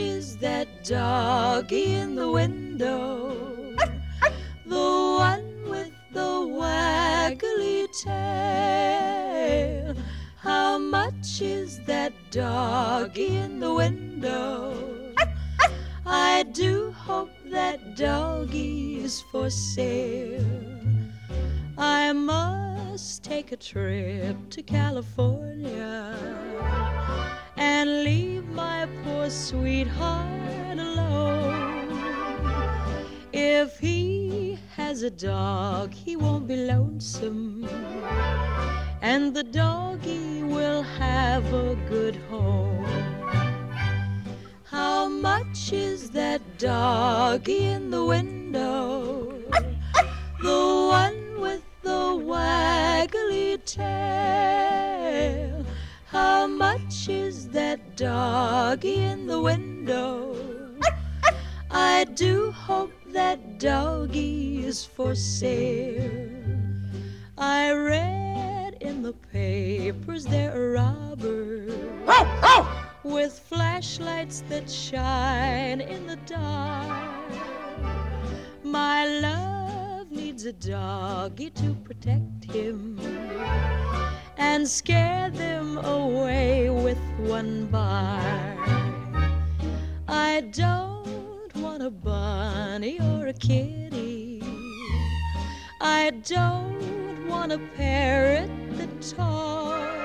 watches that doggy in the window, the one with the waggly tail. How much is that doggy in the window? I do hope that doggy's for sale. I must take a trip to California and leave my poor sweetheart alone. If he has a dog, he won't be lonesome, and the doggy will have a good home. How much is that doggy in the window? The one waggly tail. How much is that doggy in the window? I do hope that doggy is for sale. I read in the papers there are robbers with flashlights that shine in the dark. My love needs a doggy to protect him and scare them away with one bark. I don't want a bunny or a kitty. I don't want a parrot that talks.